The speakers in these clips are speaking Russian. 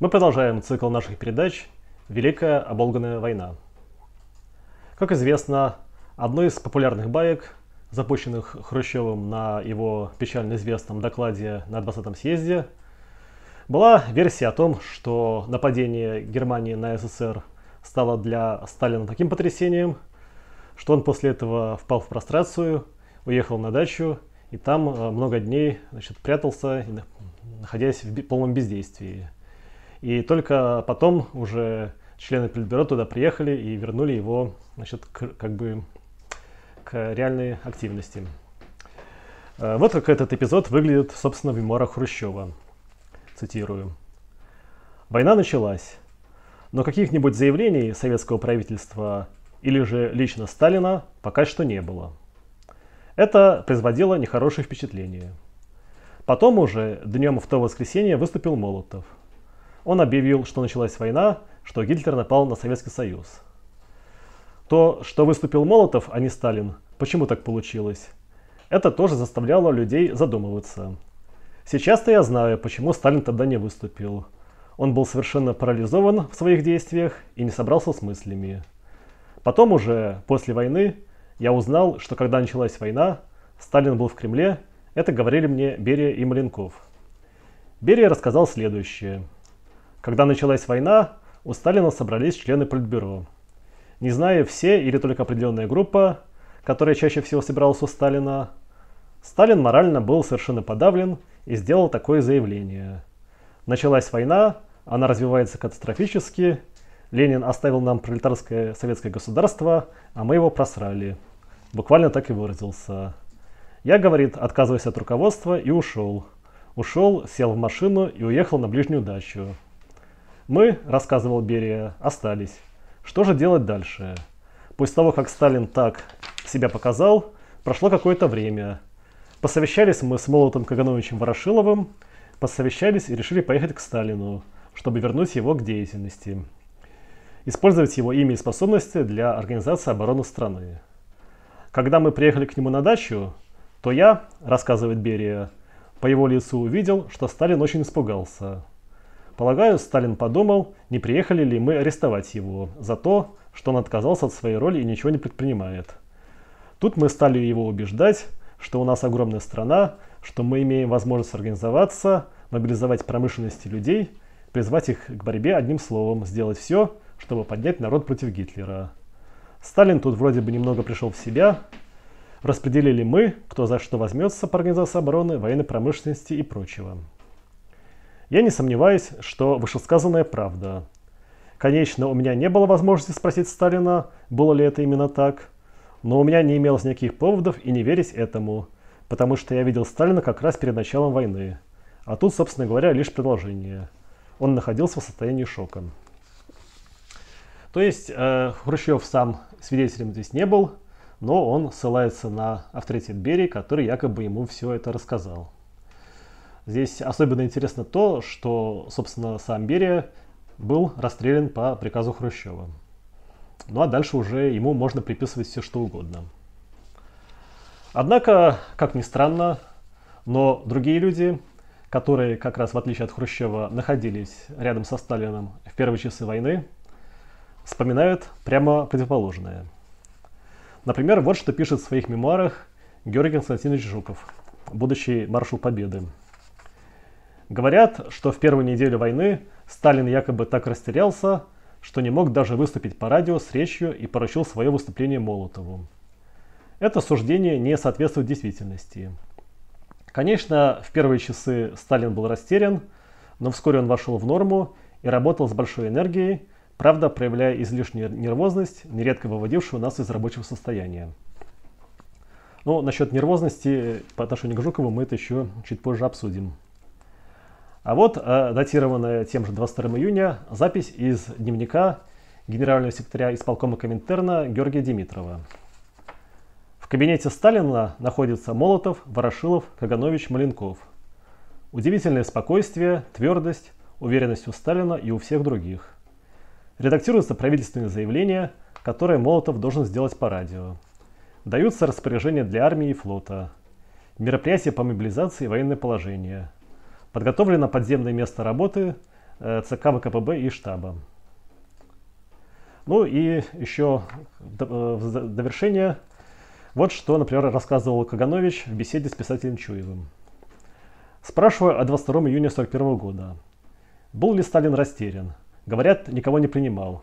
Мы продолжаем цикл наших передач «Великая оболганная война». Как известно, одной из популярных баек, запущенных Хрущевым на его печально известном докладе на 20-м съезде, была версия о том, что нападение Германии на СССР стало для Сталина таким потрясением, что он после этого впал в прострацию, уехал на дачу и там много дней, прятался, находясь в полном бездействии. И только потом уже члены Политбюро туда приехали и вернули его, к реальной активности. Вот как этот эпизод выглядит, собственно, в мемуарах Хрущева. Цитирую. «Война началась, но каких-нибудь заявлений советского правительства или же лично Сталина пока что не было. Это производило нехорошее впечатление. Потом уже днем в то воскресенье выступил Молотов. Он объявил, что началась война, что Гитлер напал на Советский Союз. То, что выступил Молотов, а не Сталин, почему так получилось, это тоже заставляло людей задумываться. Сейчас-то я знаю, почему Сталин тогда не выступил. Он был совершенно парализован в своих действиях и не собрался с мыслями. Потом уже, после войны, я узнал, что когда началась война, Сталин был в Кремле, это говорили мне Берия и Маленков. Берия рассказал следующее. Когда началась война, у Сталина собрались члены Политбюро. Не зная, все или только определенная группа, которая чаще всего собиралась у Сталина, Сталин морально был совершенно подавлен и сделал такое заявление. Началась война, она развивается катастрофически, Ленин оставил нам пролетарское советское государство, а мы его просрали. Буквально так и выразился. Я, говорит, отказываюсь от руководства и ушел. Ушел, сел в машину и уехал на ближнюю дачу. Мы, — рассказывал Берия, — остались. Что же делать дальше? После того, как Сталин так себя показал, прошло какое-то время. Посовещались мы с Молотом Кагановичем Ворошиловым, посовещались и решили поехать к Сталину, чтобы вернуть его к деятельности. Использовать его имя и способности для организации обороны страны. Когда мы приехали к нему на дачу, то я, — рассказывает Берия, — по его лицу увидел, что Сталин очень испугался. Полагаю, Сталин подумал, не приехали ли мы арестовать его за то, что он отказался от своей роли и ничего не предпринимает. Тут мы стали его убеждать, что у нас огромная страна, что мы имеем возможность организоваться, мобилизовать промышленность и людей, призвать их к борьбе одним словом, сделать все, чтобы поднять народ против Гитлера. Сталин тут вроде бы немного пришел в себя. Распределили мы, кто за что возьмется по организации обороны, военной промышленности и прочего. Я не сомневаюсь, что вышесказанная правда. Конечно, у меня не было возможности спросить Сталина, было ли это именно так, но у меня не имелось никаких поводов и не верить этому, потому что я видел Сталина как раз перед началом войны. А тут, собственно говоря, лишь продолжение. Он находился в состоянии шока. То есть Хрущев сам свидетелем здесь не был, но он ссылается на авторитет Берии, который якобы ему все это рассказал. Здесь особенно интересно то, что, собственно, сам Берия был расстрелян по приказу Хрущева. Ну а дальше уже ему можно приписывать все, что угодно. Однако, как ни странно, но другие люди, которые, как раз в отличие от Хрущева, находились рядом со Сталином в первые часы войны, вспоминают прямо противоположное. Например, вот что пишет в своих мемуарах Георгий Константинович Жуков, будущий маршал Победы. Говорят, что в первую неделю войны Сталин якобы так растерялся, что не мог даже выступить по радио с речью и поручил свое выступление Молотову. Это суждение не соответствует действительности. Конечно, в первые часы Сталин был растерян, но вскоре он вошел в норму и работал с большой энергией, правда, проявляя излишнюю нервозность, нередко выводившую нас из рабочего состояния. Но насчет нервозности по отношению к Жукову мы это еще чуть позже обсудим. А вот датированная тем же 22 июня запись из дневника генерального секретаря исполкома Коминтерна Георгия Димитрова. В кабинете Сталина находятся Молотов, Ворошилов, Каганович, Маленков. Удивительное спокойствие, твердость, уверенность у Сталина и у всех других. Редактируется правительственное заявление, которое Молотов должен сделать по радио. Даются распоряжения для армии и флота. Мероприятия по мобилизации и военное положение. Подготовлено подземное место работы, ЦК ВКПБ и штаба. Ну и еще в довершение, вот что, например, рассказывал Каганович в беседе с писателем Чуевым. Спрашиваю о 22 июня 1941 года. Был ли Сталин растерян? Говорят, никого не принимал.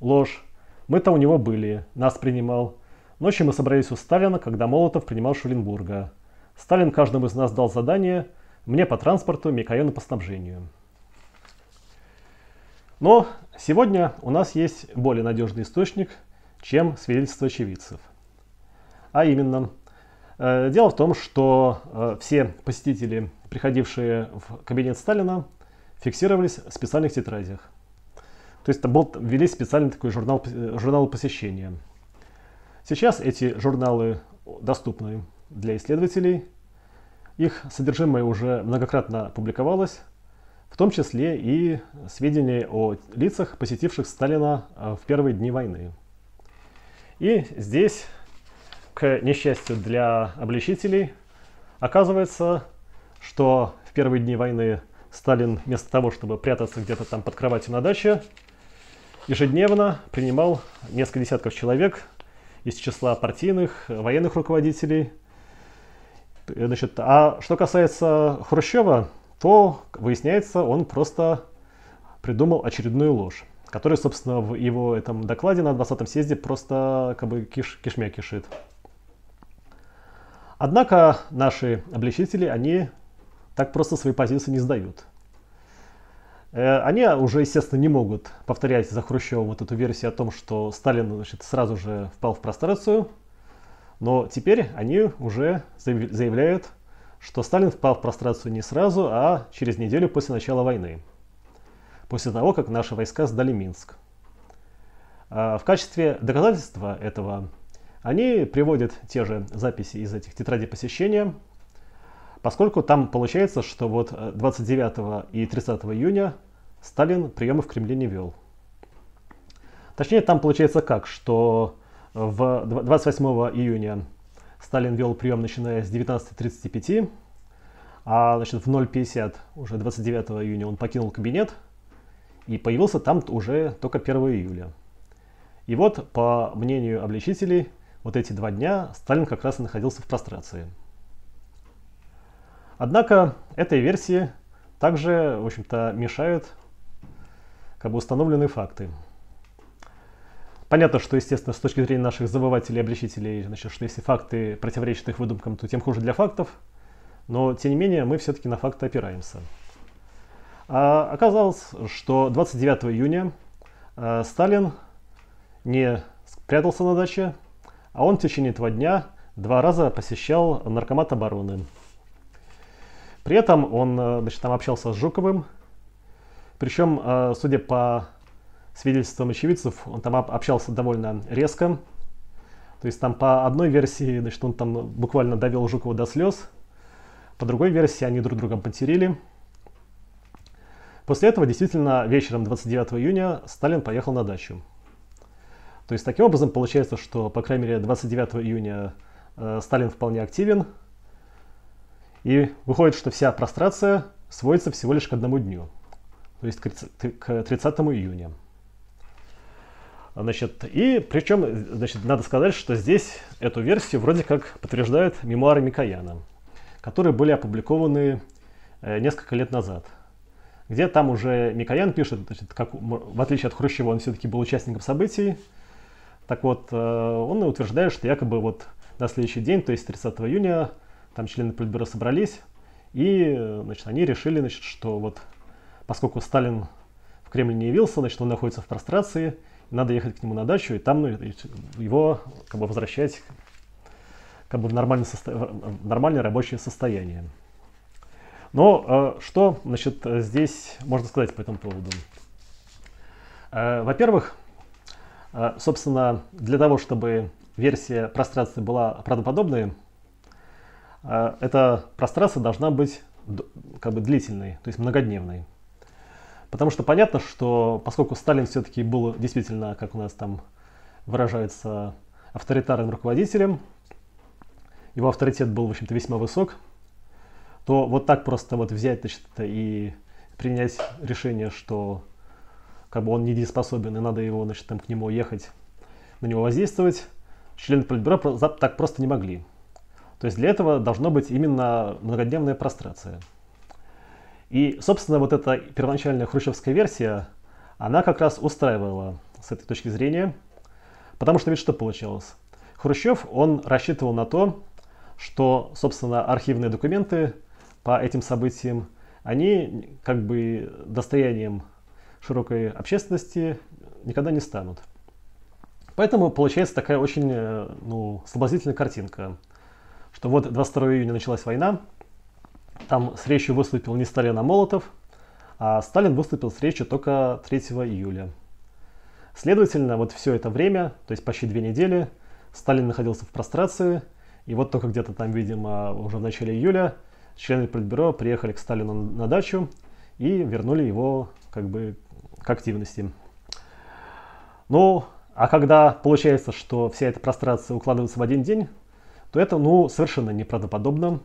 Ложь. Мы-то у него были, нас принимал. Ночью мы собрались у Сталина, когда Молотов принимал Шулинбурга. Сталин каждому из нас дал задание, мне по транспорту, Микояну по снабжению. Но сегодня у нас есть более надежный источник, чем свидетельство очевидцев. А именно, дело в том, что все посетители, приходившие в кабинет Сталина, фиксировались в специальных тетрадях. То есть ввели специальный такой журнал посещения. Сейчас эти журналы доступны для исследователей. Их содержимое уже многократно публиковалось, в том числе и сведения о лицах, посетивших Сталина в первые дни войны. И здесь, к несчастью для обличителей, оказывается, что в первые дни войны Сталин вместо того, чтобы прятаться где-то там под кроватью на даче, ежедневно принимал несколько десятков человек из числа партийных, военных руководителей. Значит, а что касается Хрущева, то выясняется, он просто придумал очередную ложь, которая, собственно, в его этом докладе на 20-м съезде просто как бы кишмя кишит. Однако наши обличители, они так просто свои позиции не сдают. Они уже, естественно, не могут повторять за Хрущевым вот эту версию о том, что Сталин, значит, сразу же впал в прострацию, но теперь они уже заявляют, что Сталин впал в прострацию не сразу, а через неделю после начала войны, после того, как наши войска сдали Минск. В качестве доказательства этого они приводят те же записи из этих тетрадей посещения, поскольку там получается, что вот 29 и 30 июня Сталин приемы в Кремле не вел. Точнее, там получается как, что в 28 июня Сталин вел прием, начиная с 19:35, а значит, в 0:50 уже 29 июня он покинул кабинет и появился там уже только 1 июля. И вот, по мнению обличителей, вот эти два дня Сталин как раз и находился в прострации. Однако этой версии также, в общем-то, мешают как бы установленные факты. Понятно, что, естественно, с точки зрения наших забывателей и обличителей, значит, что если факты противоречат их выдумкам, то тем хуже для фактов, но, тем не менее, мы все-таки на факты опираемся. А оказалось, что 29 июня Сталин не прятался на даче, а он в течение этого дня два раза посещал наркомат обороны. При этом он, значит, там общался с Жуковым, причем, судя по свидетельствам очевидцев, он там общался довольно резко. То есть там по одной версии, значит, он там буквально довел Жукова до слез, по другой версии они друг другом потеряли. После этого действительно вечером 29 июня Сталин поехал на дачу. То есть таким образом получается, что по крайней мере 29 июня Сталин вполне активен. И выходит, что вся прострация сводится всего лишь к одному дню, то есть к 30 июня. Значит, и причем, значит, надо сказать, что здесь эту версию вроде как подтверждают мемуары Микояна, которые были опубликованы несколько лет назад. Где там уже Микоян пишет, значит, как, в отличие от Хрущева, он все-таки был участником событий. Так вот, он утверждает, что якобы вот на следующий день, то есть 30 июня, там члены Политбюро собрались, и, значит, они решили, значит, что вот поскольку Сталин в Кремль не явился, значит, он находится в прострации, надо ехать к нему на дачу и там, ну, его как бы возвращать как бы в нормальное рабочее состояние. Но что, значит, здесь можно сказать по этому поводу? Во-первых, собственно, для того, чтобы версия прострации была правдоподобной, эта прострация должна быть как бы длительной, то есть многодневной. Потому что понятно, что поскольку Сталин все-таки был действительно, как у нас там выражается, авторитарным руководителем, его авторитет был, в общем-то, весьма высок, то вот так просто вот взять, значит, и принять решение, что как бы он недееспособен и надо его, значит, там, к нему ехать, на него воздействовать, члены политбюро так просто не могли. То есть для этого должно быть именно многодневная прострация. И, собственно, вот эта первоначальная хрущевская версия, она как раз устраивала с этой точки зрения, потому что ведь что получилось? Хрущев, он рассчитывал на то, что, собственно, архивные документы по этим событиям, они как бы достоянием широкой общественности никогда не станут. Поэтому получается такая очень, ну, соблазнительная картинка, что вот 22 июня началась война, там с речью выступил не Сталин, а Молотов, а Сталин выступил с речью только 3 июля. Следовательно, вот все это время, то есть почти 2 недели, Сталин находился в прострации, и вот только где-то там, видимо, уже в начале июля члены политбюро приехали к Сталину на дачу и вернули его как бы к активности. Ну, а когда получается, что вся эта прострация укладывается в один день, то это, ну, совершенно неправдоподобно.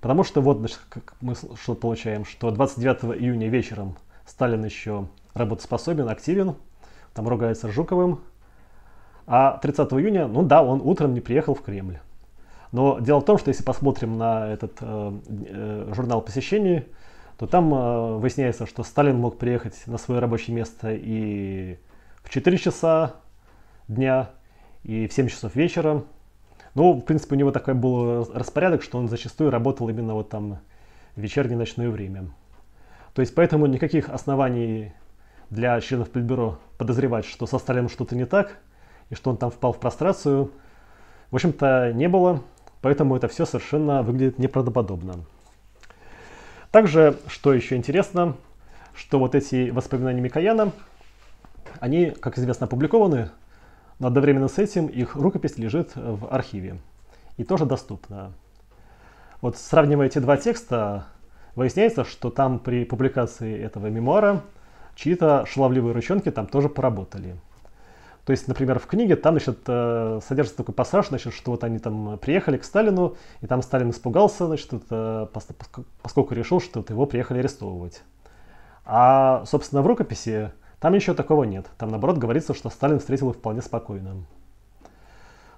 Потому что вот, значит, как мы что получаем, что 29 июня вечером Сталин еще работоспособен, активен, там ругается с Жуковым, а 30 июня, ну да, он утром не приехал в Кремль. Но дело в том, что если посмотрим на этот журнал посещений, то там выясняется, что Сталин мог приехать на свое рабочее место и в 4 часа дня, и в 7 часов вечера. Ну, в принципе, у него такой был распорядок, что он зачастую работал именно вот там в вечернее, ночное время. То есть поэтому никаких оснований для членов политбюро подозревать, что со Сталином что-то не так, и что он там впал в прострацию, в общем-то, не было. Поэтому это все совершенно выглядит неправдоподобно. Также, что еще интересно, что вот эти воспоминания Микояна, они, как известно, опубликованы, но одновременно с этим их рукопись лежит в архиве и тоже доступна. Вот сравнивая эти два текста, выясняется, что там при публикации этого мемуара чьи-то шаловливые ручонки там тоже поработали. То есть, например, в книге там, значит, содержится такой пассаж, значит, что вот они там приехали к Сталину, и там Сталин испугался, значит, поскольку решил, что его приехали арестовывать. А, собственно, в рукописи там еще такого нет. Там, наоборот, говорится, что Сталин встретил его вполне спокойно.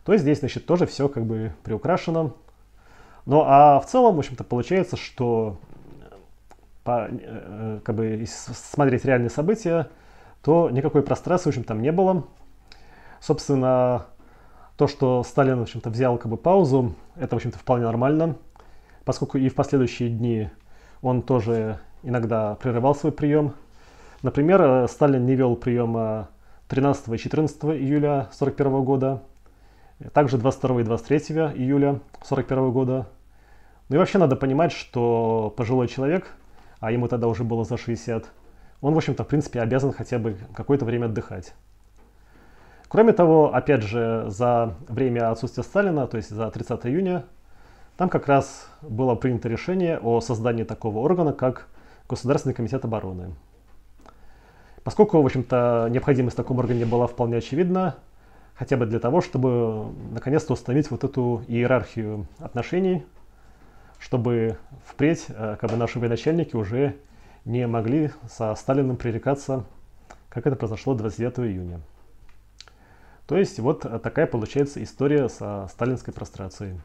То есть здесь, значит, тоже все как бы приукрашено. Ну, а в целом, в общем-то, получается, что, как бы, если смотреть реальные события, то никакой прострации, в общем, там не было. Собственно, то, что Сталин, в общем-то, взял как бы паузу, это, в общем-то, вполне нормально, поскольку и в последующие дни он тоже иногда прерывал свой прием. Например, Сталин не вел приема 13 и 14 июля 1941 года, также 22 и 23 июля 1941 года. Ну и вообще надо понимать, что пожилой человек, а ему тогда уже было за 60, он, в общем-то, в принципе, обязан хотя бы какое-то время отдыхать. Кроме того, опять же, за время отсутствия Сталина, то есть за 30 июня, там как раз было принято решение о создании такого органа, как Государственный комитет обороны. Поскольку, в общем-то, необходимость в таком органе была вполне очевидна, хотя бы для того, чтобы наконец-то установить вот эту иерархию отношений, чтобы впредь как бы наши военачальники уже не могли со Сталиным пререкаться, как это произошло 29 июня. То есть вот такая получается история со сталинской прострацией.